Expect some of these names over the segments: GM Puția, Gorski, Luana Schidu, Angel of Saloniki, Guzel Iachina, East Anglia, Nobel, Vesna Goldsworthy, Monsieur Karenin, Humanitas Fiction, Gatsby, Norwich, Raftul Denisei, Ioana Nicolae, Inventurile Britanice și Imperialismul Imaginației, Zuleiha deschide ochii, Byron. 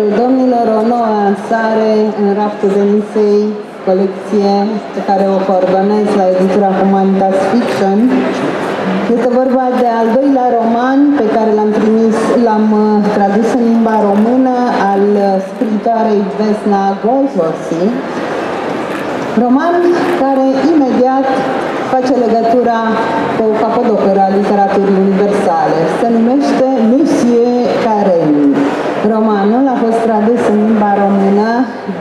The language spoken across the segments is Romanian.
Domnilor, o nouă lansare în Raftul Denisei, colecție pe care o coordonez la editura Humanitas Fiction. Este vorba de al doilea roman pe care l-am tradus în limba română, al scriitoarei Vesna Goldsworthy. Roman care imediat face legătura cu capodopera literaturii universale. Se numește Monsieur Karen. Romanul a fost tradus în limba română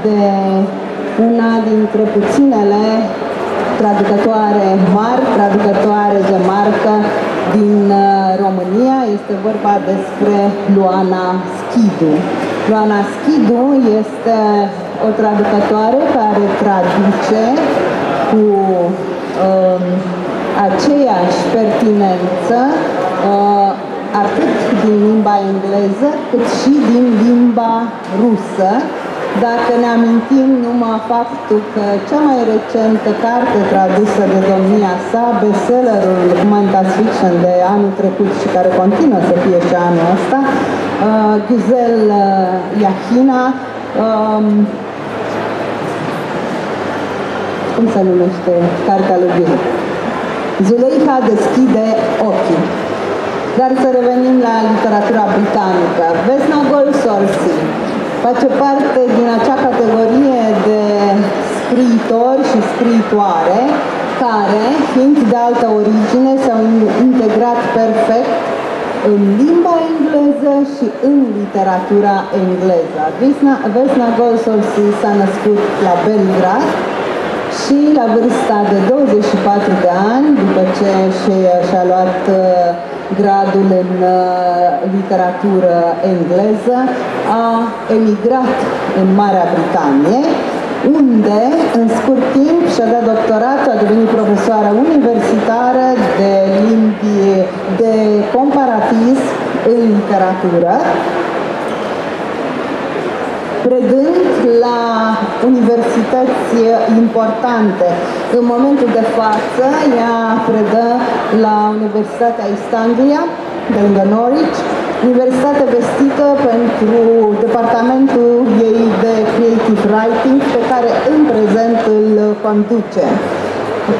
de una dintre puținele traducătoare mari, traducătoare de marcă din România. Este vorba despre Luana Schidu. Luana Schidu este o traducătoare care traduce cu aceeași pertinență atât din limba engleză, cât și din limba rusă. Dacă ne amintim numai faptul că cea mai recentă carte tradusă de domnia sa, bestsellerul Humanitas Fiction de anul trecut și care continuă să fie și anul ăsta, Guzel Iachina, cum se numește cartea lui Guzel? Zuleiha deschide ochii. Dar să revenim la literatura britanică. Vesna Goldsworthy face parte din acea categorie de scriitori și scriitoare care, fiind de altă origine, s-au integrat perfect în limba engleză și în literatura engleză. Vesna Goldsworthy s-a născut la Belgrad și la vârsta de 24 de ani, după ce și-a luat gradul în literatură engleză, a emigrat în Marea Britanie, unde, în scurt timp, și-a dat doctoratul, a devenit profesoară universitară de limbi, de comparatism în literatură, predând la universități importante. În momentul de față, ea predă la Universitatea East Anglia, de lângă Norwich, universitate vestită pentru departamentul ei de Creative Writing, pe care în prezent îl conduce.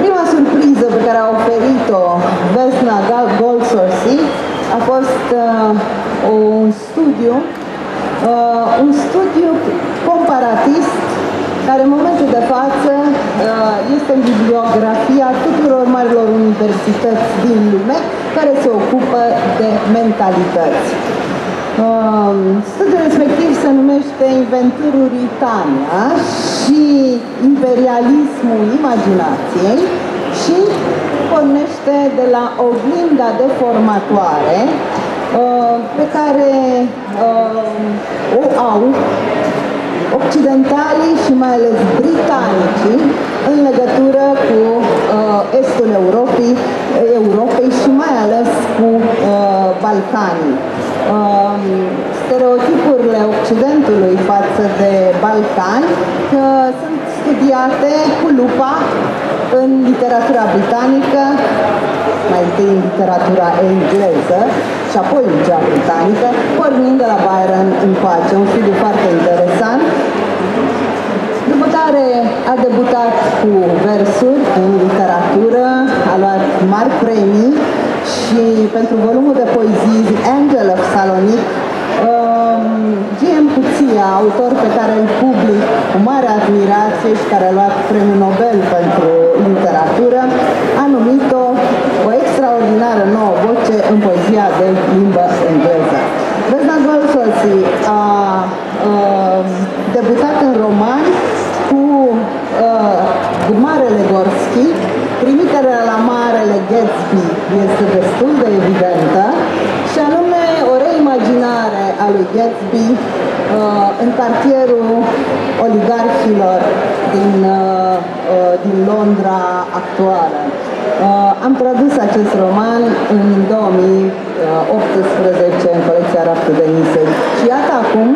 Prima surpriză pe care a oferit-o Vesna Goldsworthy a fost un studiu comparatist, care în momentul de față este în bibliografia tuturor marilor universități din lume care se ocupă de mentalități. Studiul respectiv se numește Inventurile Britanice și Imperialismul Imaginației și pornește de la oglinda deformatoare pe care o au occidentalii și mai ales britanicii în legătură cu estul Europei și mai ales cu Balcanii. Stereotipurile Occidentului față de Balcani sunt studiate cu lupa în literatura britanică, mai întâi în literatura engleză și apoi în cea britanică, pornind de la Byron încoace, un studiu foarte interesant. După care a debutat cu versuri în literatură, a luat mari premii și pentru volumul de poezii Angel of Saloniki, GM Puția, autor pe care îl public cu mare admirație și care a luat premiul Nobel pentru literatură, a numit-o o extraordinară nouă voce în poezia de limbă engleză. Vesna Goldsworthy a debutat în roman cu Marele Gorski. Trimiterea la Marele Gatsby este destul de evidentă și anume o reimaginare a lui Gatsby în cartierul oligarhilor din Londra actuală. Am tradus acest roman în 2018 în colecția Raftul Denisei. Și iată acum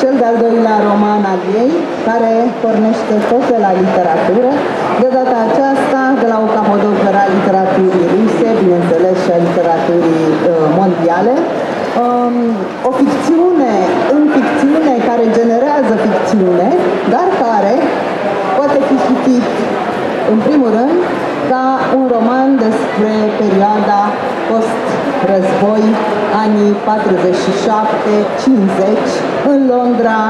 cel de-al doilea roman al ei, care pornește tot de la literatură, de data aceasta de la o capodoperă a literaturii ruse, bineînțeles și a literaturii mondiale. O ficțiune în ficțiune care în primul rând, ca un roman despre perioada post-război, anii 47-50, în Londra,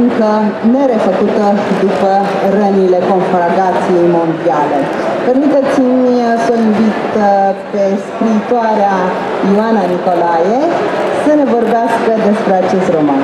încă nerefăcută după rănile conflagrației mondiale. Permiteți-mi să o invit pe scriitoarea Ioana Nicolae să ne vorbească despre acest roman.